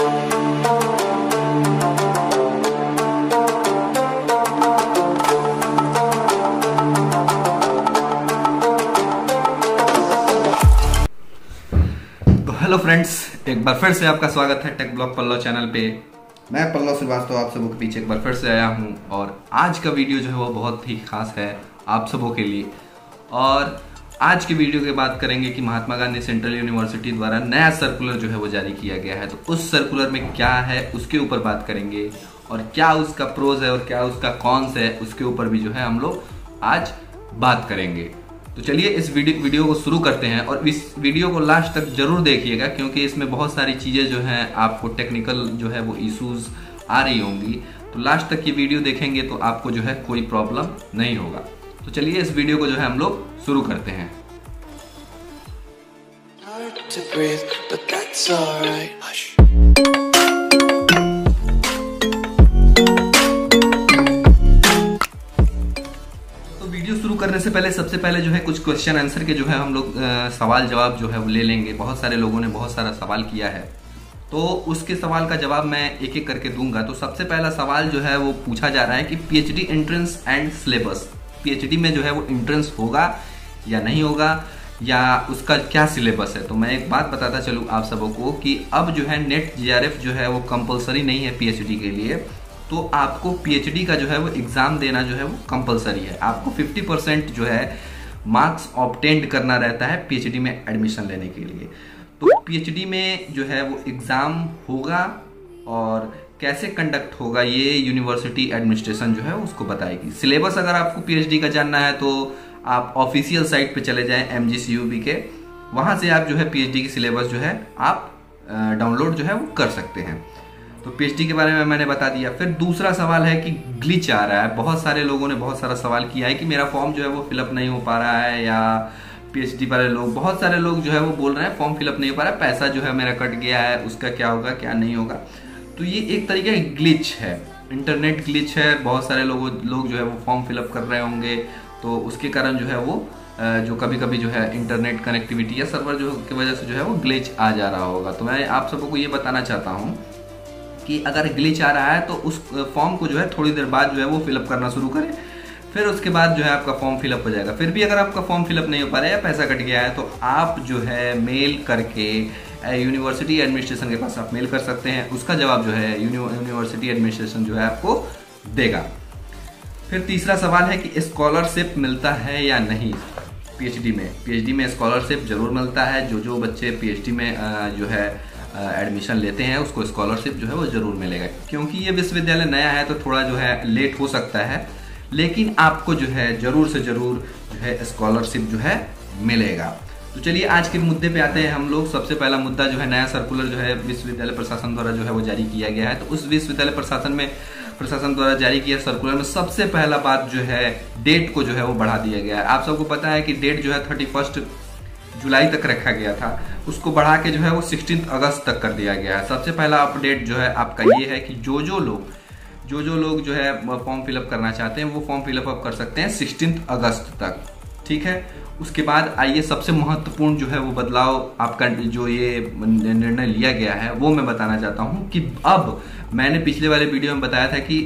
Hello friends, एक बार फिर से आपका स्वागत है टेक ब्लॉग पल्लव चैनल पे। मैं पल्लव श्रीवास्तव आप सबों के पीछे एक बार फिर से आया हूँ और आज का वीडियो जो है वो बहुत ही खास है आप सबों के लिए। और आज के वीडियो के बात करेंगे कि महात्मा गांधी सेंट्रल यूनिवर्सिटी द्वारा नया सर्कुलर जो है वो जारी किया गया है, तो उस सर्कुलर में क्या है उसके ऊपर बात करेंगे और क्या उसका प्रोज है और क्या उसका कॉन्स है उसके ऊपर भी जो है हम लोग आज बात करेंगे। तो चलिए इस वीडियो को शुरू करते हैं और इस वीडियो को लास्ट तक जरूर देखिएगा क्योंकि इसमें बहुत सारी चीज़ें जो हैं आपको टेक्निकल जो है वो इश्यूज आ रही होंगी। तो लास्ट तक ये वीडियो देखेंगे तो आपको जो है कोई प्रॉब्लम नहीं होगा। तो चलिए इस वीडियो को जो है हम लोग शुरू करते हैं। करने से पहले सबसे पहले जो है कुछ क्वेश्चन आंसर के जो है हम लोग सवाल जवाब जो है वो ले लेंगे। बहुत सारे लोगों ने बहुत सारा सवाल किया है तो उसके सवाल का जवाब मैं एक एक करके दूंगा। तो सबसे पहला सवाल जो है वो पूछा जा रहा है कि PhD entrance and syllabus, PhD में जो है वो एंट्रेंस होगा या नहीं होगा या उसका क्या सिलेबस है। तो मैं एक बात बताता चलूँ आप सबों को कि अब जो है नेट JRF जो है वो कंपलसरी नहीं है पीएचडी के लिए, तो आपको पीएचडी का जो है वो एग्ज़ाम देना जो है वो कंपलसरी है। आपको 50% जो है मार्क्स ऑब्टेंड करना रहता है पीएचडी में एडमिशन लेने के लिए। तो पीएचडी में जो है वो एग्ज़ाम होगा और कैसे कंडक्ट होगा ये यूनिवर्सिटी एडमिनिस्ट्रेशन जो है उसको बताएगी। सिलेबस अगर आपको पीएचडी का जानना है तो आप ऑफिशियल साइट पर चले जाएँ MGCUB के, वहाँ से आप जो है पीएचडी की सिलेबस जो है आप डाउनलोड जो है वो कर सकते हैं। तो पीएचडी के बारे में मैंने बता दिया। फिर दूसरा सवाल है कि ग्लिच आ रहा है, बहुत सारे लोगों ने बहुत सारा सवाल किया है कि मेरा फॉर्म जो है वो फिलअप नहीं हो पा रहा है या पीएचडी वाले लोग, बहुत सारे लोग जो है वो बोल रहे हैं फॉर्म फिलअप नहीं हो पा रहा है, पैसा जो है मेरा कट गया है, उसका क्या होगा क्या नहीं होगा। तो ये एक तरीके का ग्लिच है, इंटरनेट ग्लिच है। बहुत सारे लोग जो है वो फॉर्म फिलअप कर रहे होंगे तो उसके कारण जो है वो जो कभी कभी जो है इंटरनेट कनेक्टिविटी या सर्वर जो की वजह से जो है वो ग्लिच आ जा रहा होगा। तो मैं आप सबको ये बताना चाहता हूँ कि अगर ग्लिच आ रहा है तो उस फॉर्म को जो है थोड़ी देर बाद जो है वो फिलअप करना शुरू करें, फिर उसके बाद जो है आपका फॉर्म फिलअप हो जाएगा। फिर भी अगर आपका फॉर्म फिलअप नहीं हो पा रहा है या पैसा कट गया है तो आप जो है मेल करके यूनिवर्सिटी एडमिनिस्ट्रेशन के पास आप मेल कर सकते हैं, उसका जवाब जो है यूनिवर्सिटी एडमिनिस्ट्रेशन जो है आपको देगा। फिर तीसरा सवाल है कि स्कॉलरशिप मिलता है या नहीं पीएचडी में। पीएचडी में स्कॉलरशिप जरूर मिलता है, जो जो बच्चे पीएचडी में जो है एडमिशन लेते हैं उसको स्कॉलरशिप जो है वो जरूर मिलेगा। क्योंकि ये विश्वविद्यालय नया है तो थोड़ा जो है लेट हो सकता है, लेकिन आपको जो है जरूर से जरूर जो है स्कॉलरशिप जो है मिलेगा। तो चलिए आज के मुद्दे पे आते हैं हम लोग। सबसे पहला मुद्दा जो है नया सर्कुलर जो है विश्वविद्यालय प्रशासन द्वारा जो है वो जारी किया गया है। तो उस विश्वविद्यालय प्रशासन द्वारा जारी किया सर्कुलर में सबसे पहला बात जो है डेट को जो है वो बढ़ा दिया गया है। आप सबको पता है कि डेट जो है 31 जुलाई तक रखा गया था, उसको बढ़ा के जो है वो 16 अगस्त तक कर दिया गया है। सबसे पहला अपडेट जो है आपका ये है कि जो जो लोग जो है फॉर्म फिलअप करना चाहते हैं वो फॉर्म फिलअप आप कर सकते हैं 16 अगस्त तक, ठीक है। उसके बाद आइए सबसे महत्वपूर्ण जो है वो बदलाव आपका जो ये निर्णय लिया गया है वो मैं बताना चाहता हूँ कि अब मैंने पिछले वाले वीडियो में बताया था कि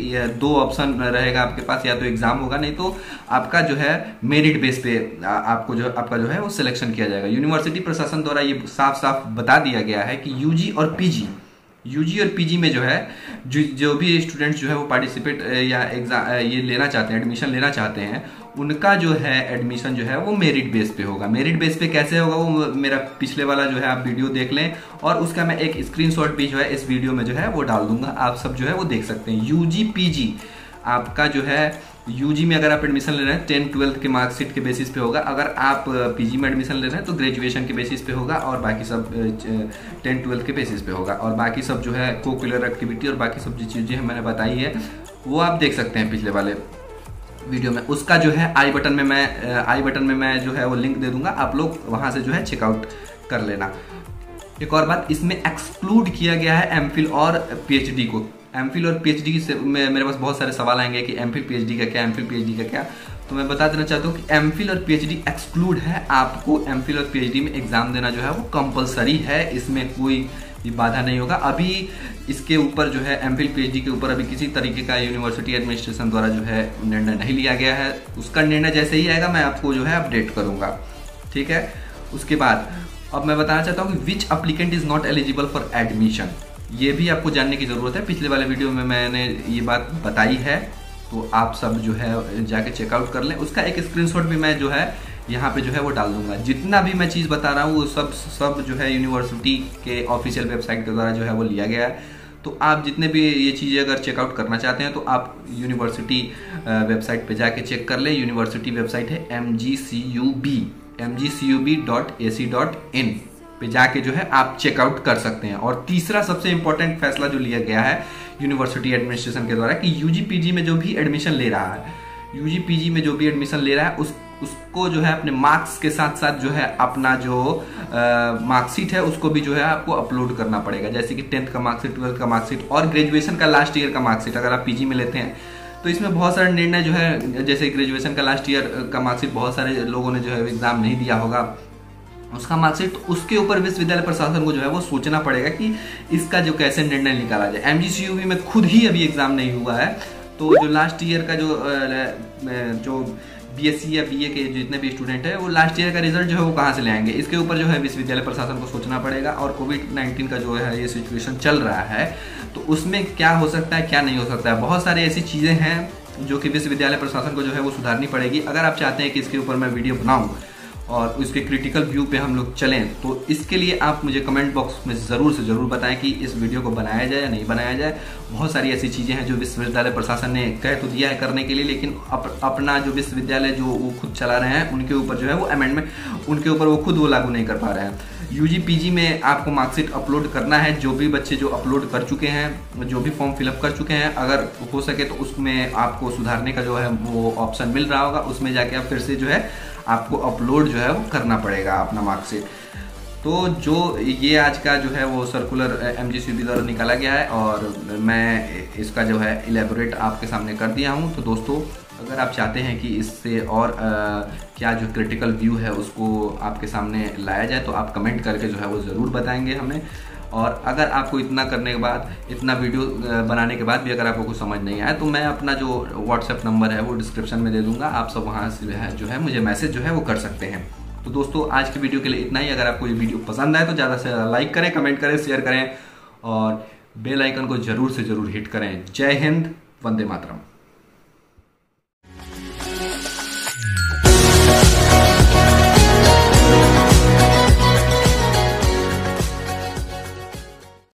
2 ऑप्शन रहेगा आपके पास, या तो एग्ज़ाम होगा नहीं तो आपका जो है मेरिट बेस पे आपको जो आपका जो है वो सिलेक्शन किया जाएगा। यूनिवर्सिटी प्रशासन द्वारा ये साफ साफ बता दिया गया है कि यूजी और पीजी में जो है जो भी स्टूडेंट्स जो है वो पार्टिसिपेट या एग्जाम ये लेना चाहते हैं, एडमिशन लेना चाहते हैं, उनका जो है एडमिशन जो है वो मेरिट बेस पे होगा। मेरिट बेस पे कैसे होगा वो मेरा पिछले वाला जो है आप वीडियो देख लें और उसका मैं एक स्क्रीनशॉट भी जो है इस वीडियो में जो है वो डाल दूंगा, आप सब जो है वो देख सकते हैं। UG PG आपका जो है UG में अगर आप एडमिशन ले रहे हैं 10th-12th के मार्कशीट के बेसिस पे होगा, अगर आप PG में एडमिशन ले रहे हैं तो ग्रेजुएशन के बेसिस पे होगा और बाकी सब 10th-12th के बेसिस पे होगा। और बाकी सब जो है कोकुलर एक्टिविटी और बाकी सब जो चीज़ें मैंने बताई है वो आप देख सकते हैं पिछले वाले वीडियो में। उसका जो है आई बटन में मैं जो है वो लिंक दे दूंगा, आप लोग वहाँ से जो है चेकआउट कर लेना। एक और बात, इसमें एक्सक्लूड किया गया है MPhil और PhD को। MPhil और PhD से मेरे पास बहुत सारे सवाल आएंगे कि MPhil PhD का क्या, MPhil PhD का क्या। तो मैं बता देना चाहता हूँ कि MPhil और PhD एक्सक्लूड है। आपको MPhil और PhD में एग्ज़ाम देना जो है वो कंपलसरी है, इसमें कोई ये बाधा नहीं होगा। अभी इसके ऊपर जो है एम फिल पीएचडी के ऊपर अभी किसी तरीके का यूनिवर्सिटी एडमिनिस्ट्रेशन द्वारा जो है निर्णय नहीं लिया गया है। उसका निर्णय जैसे ही आएगा मैं आपको जो है अपडेट करूँगा, ठीक है। उसके बाद अब मैं बताना चाहता हूँ कि which applicant is not eligible for admission, ये भी आपको जानने की ज़रूरत है। पिछले वाले वीडियो में मैंने ये बात बताई है, तो आप सब जो है जाके चेकआउट कर लें। उसका एक स्क्रीनशॉट भी मैं जो है यहाँ पे जो है वो डाल दूंगा। जितना भी मैं चीज़ बता रहा हूँ वो सब जो है यूनिवर्सिटी के ऑफिशियल वेबसाइट के द्वारा जो है वो लिया गया है। तो आप जितने भी ये चीज़ें अगर चेकआउट करना चाहते हैं तो आप यूनिवर्सिटी वेबसाइट पे जाके चेक कर लें। यूनिवर्सिटी वेबसाइट है mgcub.ac.in पे जाके जो है आप चेकआउट कर सकते हैं। और तीसरा सबसे इम्पोर्टेंट फैसला जो लिया गया है यूनिवर्सिटी एडमिनिस्ट्रेशन के द्वारा कि यूजीपीजी में जो भी एडमिशन ले रहा है, यूजीपीजी में जो भी एडमिशन ले रहा है उसको जो है अपने मार्क्स के साथ साथ जो है अपना जो मार्कशीट है उसको भी जो है आपको अपलोड करना पड़ेगा। जैसे कि 10th का मार्कशीट, 12th का मार्कशीट और ग्रेजुएशन का लास्ट ईयर का मार्कशीट अगर आप पीजी में लेते हैं। तो इसमें बहुत सारे निर्णय जो है, जैसे ग्रेजुएशन का लास्ट ईयर का मार्कशीट बहुत सारे लोगों ने जो है एग्जाम नहीं दिया होगा उसका मार्कशीट, तो उसके ऊपर विश्वविद्यालय प्रशासन को जो है वो सोचना पड़ेगा कि इसका जो कैसे निर्णय निकाला जाए। एमजीसीयूबी में खुद ही अभी एग्जाम नहीं हुआ है, तो जो लास्ट ईयर का जो बीएससी या बीए के जितने भी स्टूडेंट हैं वो लास्ट ईयर का रिजल्ट जो है वो कहाँ से लाएंगे, इसके ऊपर जो है विश्वविद्यालय प्रशासन को सोचना पड़ेगा। और कोविड-19 का जो है ये सिचुएशन चल रहा है, तो उसमें क्या हो सकता है क्या नहीं हो सकता है, बहुत सारी ऐसी चीज़ें हैं जो कि विश्वविद्यालय प्रशासन को जो है वो सुधारनी पड़ेगी। अगर आप चाहते हैं कि इसके ऊपर मैं वीडियो बनाऊँ और उसके क्रिटिकल व्यू पे हम लोग चलें, तो इसके लिए आप मुझे कमेंट बॉक्स में ज़रूर से ज़रूर बताएं कि इस वीडियो को बनाया जाए या नहीं बनाया जाए। बहुत सारी ऐसी चीज़ें हैं जो विश्वविद्यालय प्रशासन ने कह तो दिया है करने के लिए, लेकिन अपना जो विश्वविद्यालय जो वो खुद चला रहे हैं उनके ऊपर जो है वो अमेंडमेंट उनके ऊपर वो खुद वो लागू नहीं कर पा रहे हैं। यूजी पीजी में आपको मार्कशीट अपलोड करना है, जो भी बच्चे जो अपलोड कर चुके हैं, जो भी फॉर्म फिलअप कर चुके हैं, अगर हो सके तो उसमें आपको सुधारने का जो है वो ऑप्शन मिल रहा होगा, उसमें जाके आप फिर से जो है आपको अपलोड जो है वो करना पड़ेगा अपना मार्कशीट। तो जो ये आज का जो है वो सर्कुलर एमजीसीबी द्वारा निकाला गया है और मैं इसका जो है इलेबोरेट आपके सामने कर दिया हूँ। तो दोस्तों अगर आप चाहते हैं कि इससे और क्या जो क्रिटिकल व्यू है उसको आपके सामने लाया जाए तो आप कमेंट करके जो है वो ज़रूर बताएंगे हमें। और अगर आपको इतना करने के बाद, इतना वीडियो बनाने के बाद भी अगर आपको कुछ समझ नहीं आया तो मैं अपना जो व्हाट्सएप नंबर है वो डिस्क्रिप्शन में दे दूंगा, आप सब वहाँ से जो है मुझे मैसेज जो है वो कर सकते हैं। तो दोस्तों आज की वीडियो के लिए इतना ही। अगर आपको ये वीडियो पसंद आए तो ज़्यादा से ज़्यादा लाइक करें, कमेंट करें, शेयर करें और बेल आइकन को ज़रूर से ज़रूर हिट करें। जय हिंद, वंदे मातरम।